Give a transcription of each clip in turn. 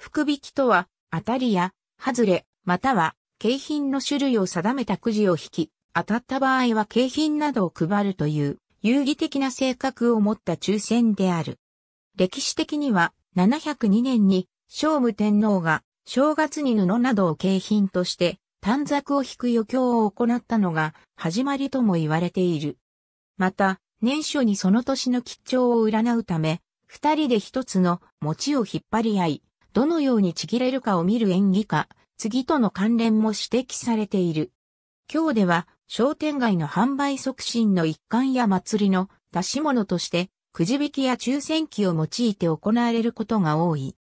福引きとは、当たりや、外れ、または、景品の種類を定めたくじを引き、当たった場合は景品などを配るという、遊戯的な性格を持った抽選である。歴史的には、702年に、聖武天皇が、正月に布などを景品として、短冊を引く余興を行ったのが、始まりとも言われている。また、年初にその年の吉兆を占うため、二人で一つの餅を引っ張り合い、どのようにちぎれるかを見る縁起か、継との関連も指摘されている。今日では、商店街の販売促進の一環や祭りの出し物として、くじ引きや抽選機を用いて行われることが多い。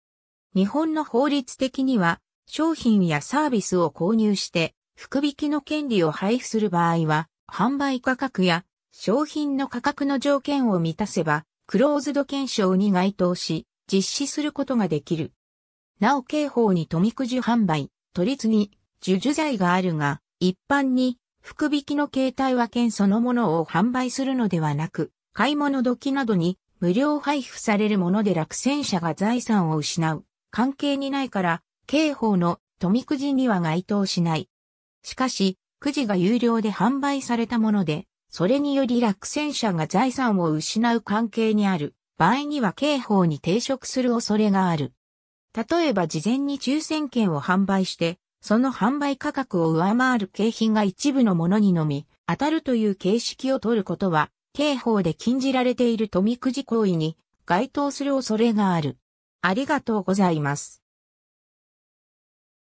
日本の法律的には、商品やサービスを購入して、福引きの権利を配布する場合は、販売価格や商品の価格の条件を満たせば、クローズド懸賞に該当し、実施することができる。なお刑法に富くじ販売、取り次ぎ、授受罪があるが、一般に、福引きの形態は券そのものを販売するのではなく、買い物時などに無料配布されるもので落選者が財産を失う関係にないから、刑法の富くじには該当しない。しかし、くじが有料で販売されたもので、それにより落選者が財産を失う関係にある場合には刑法に抵触する恐れがある。例えば事前に抽選券を販売して、その販売価格を上回る景品が一部のものにのみ当たるという形式を取ることは、刑法で禁じられている富くじ行為に該当する恐れがある。ありがとうございます。